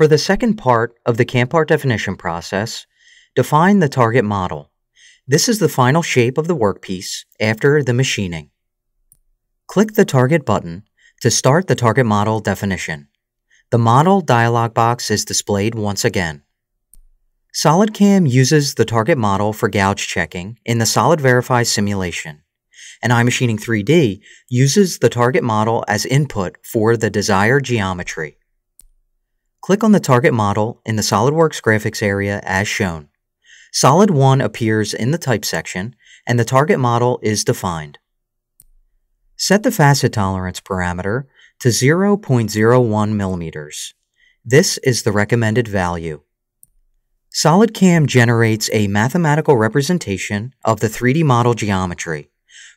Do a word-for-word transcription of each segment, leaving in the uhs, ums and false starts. For the second part of the CAM-Part definition process, define the target model. This is the final shape of the workpiece after the machining. Click the Target button to start the target model definition. The Model dialog box is displayed once again. SolidCAM uses the target model for gouge checking in the Solid Verify simulation, and iMachining three D uses the target model as input for the desired geometry. Click on the target model in the SOLIDWORKS graphics area as shown. Solid one appears in the Type section, and the target model is defined. Set the facet tolerance parameter to zero point zero one millimeters. This is the recommended value. SolidCAM generates a mathematical representation of the three D model geometry,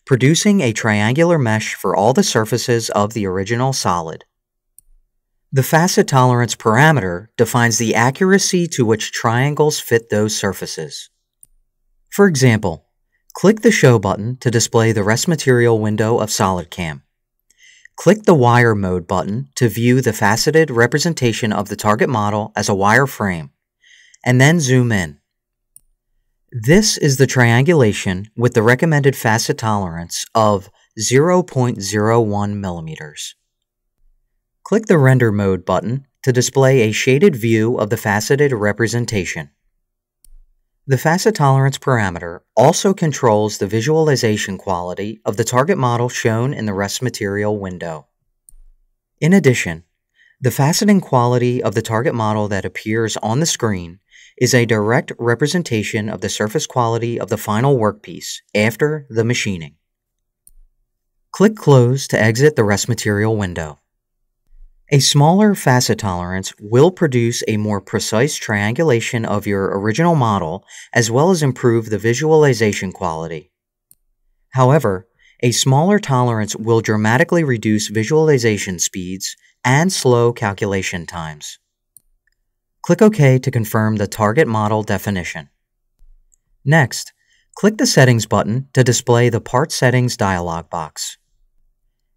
producing a triangular mesh for all the surfaces of the original solid. The facet tolerance parameter defines the accuracy to which triangles fit those surfaces. For example, click the Show button to display the Rest Material window of SolidCAM. Click the Wire Mode button to view the faceted representation of the target model as a wire frame, and then zoom in. This is the triangulation with the recommended facet tolerance of zero point zero one millimeters. Click the Render Mode button to display a shaded view of the faceted representation. The facet tolerance parameter also controls the visualization quality of the target model shown in the Rest Material window. In addition, the faceting quality of the target model that appears on the screen is a direct representation of the surface quality of the final workpiece after the machining. Click Close to exit the Rest Material window. A smaller facet tolerance will produce a more precise triangulation of your original model as well as improve the visualization quality. However, a smaller tolerance will dramatically reduce visualization speeds and slow calculation times. Click OK to confirm the target model definition. Next, click the Settings button to display the Part Settings dialog box.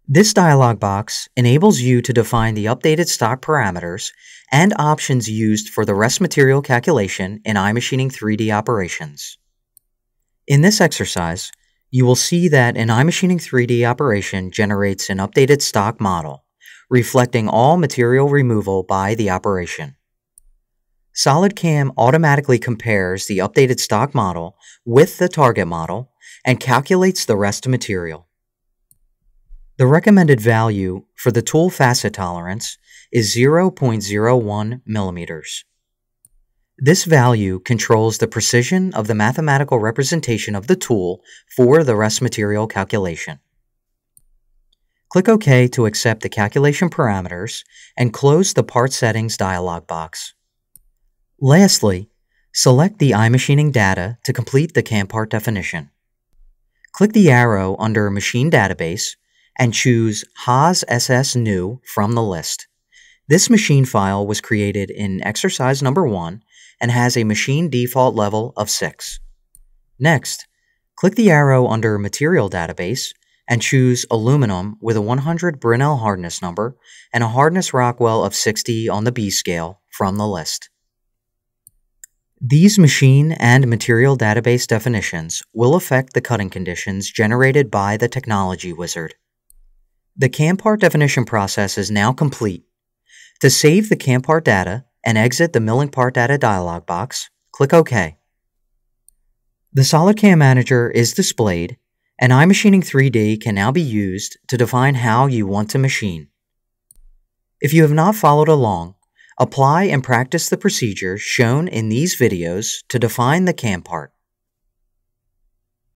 This dialog box enables you to define the updated stock parameters and options used for the rest material calculation in iMachining three D operations. In this exercise, you will see that an iMachining three D operation generates an updated stock model, reflecting all material removal by the operation. SolidCAM automatically compares the updated stock model with the target model and calculates the rest material. The recommended value for the tool facet tolerance is zero point zero one millimeters. This value controls the precision of the mathematical representation of the tool for the rest material calculation. Click OK to accept the calculation parameters and close the Part Settings dialog box. Lastly, select the iMachining data to complete the CAM-Part definition. Click the arrow under Machine Database and choose Haas S S New from the list. This machine file was created in exercise number one and has a machine default level of six. Next, click the arrow under Material Database and choose Aluminum with a one hundred Brinell hardness number and a hardness Rockwell of sixty on the B scale from the list. These machine and material database definitions will affect the cutting conditions generated by the technology wizard. The CAM-Part definition process is now complete. To save the CAM-Part data and exit the Milling Part Data dialog box, click OK. The SolidCAM Manager is displayed, and iMachining three D can now be used to define how you want to machine. If you have not followed along, apply and practice the procedures shown in these videos to define the CAM-Part.